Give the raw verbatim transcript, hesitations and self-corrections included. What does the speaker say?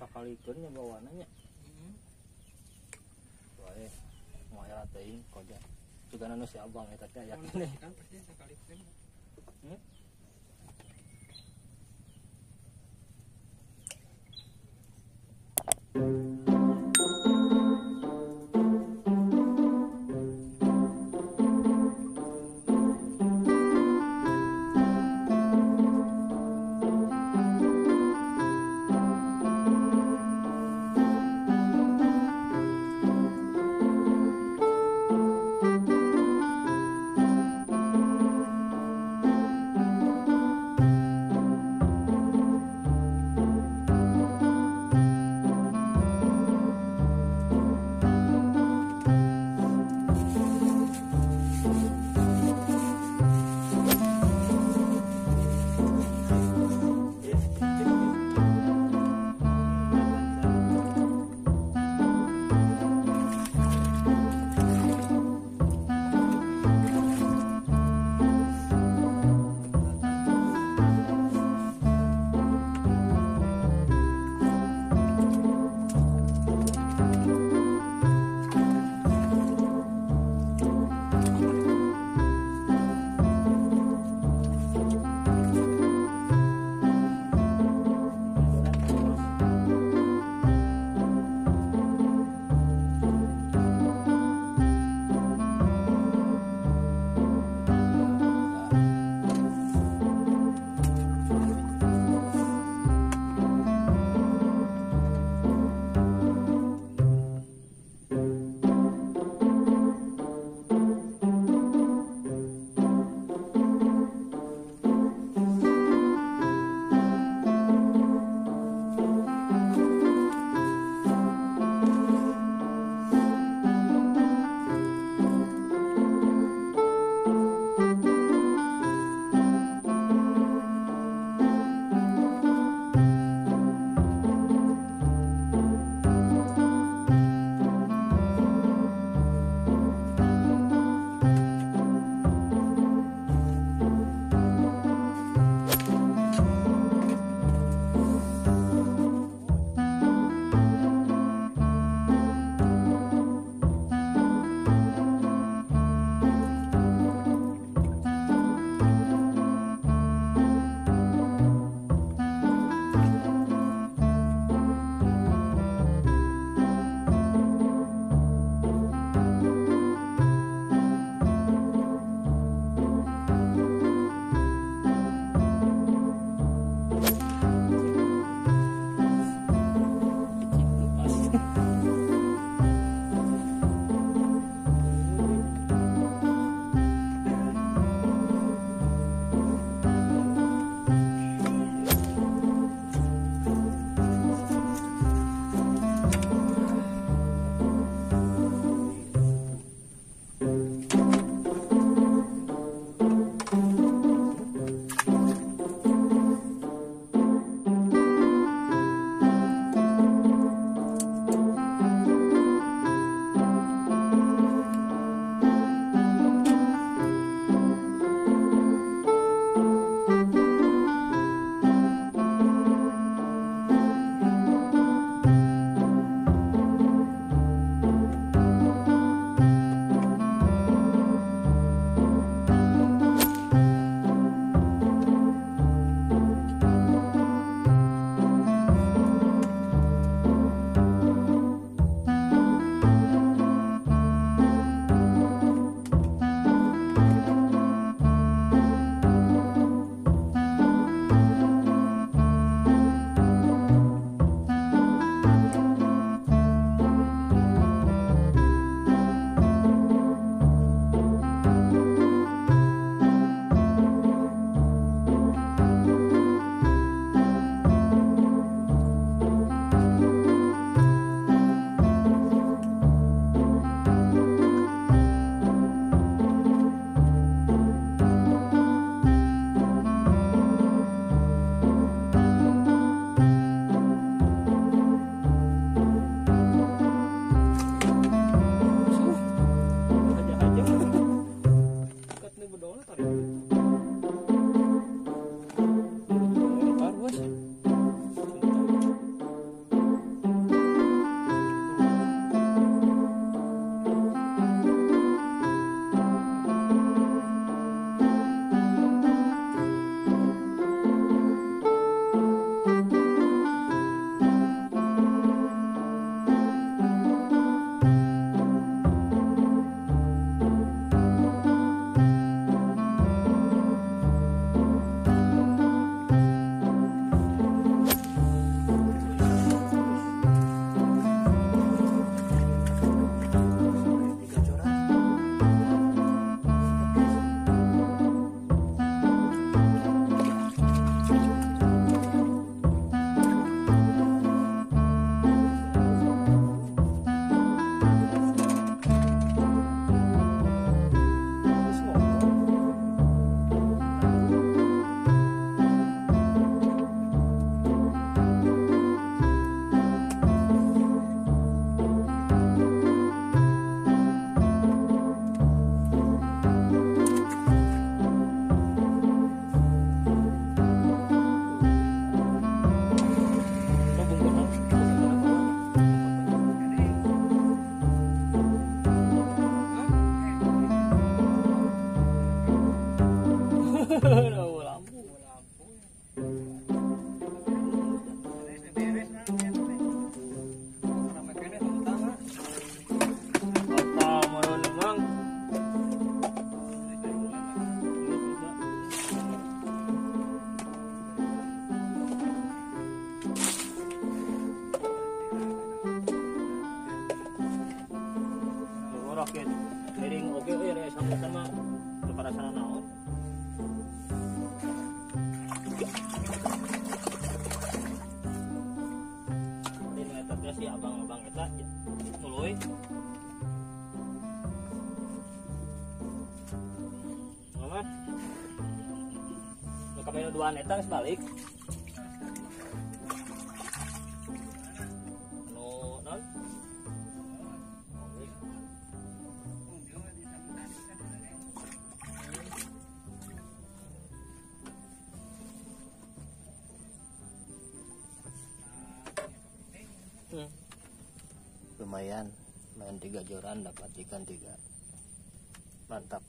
Sakalikan yang bawaannya, wae mau ya teing koja, juga nano si abang itu aja yakin nih. Kan pasti sakalikan. rakyat kering oke oke ya sampai sama kepada sana naon. Ini metodenya si abang-abang kita tuluy. Mama. Nu kamari duaan eta geus balik. Lumayan, main tiga joran dapat ikan tiga, mantap.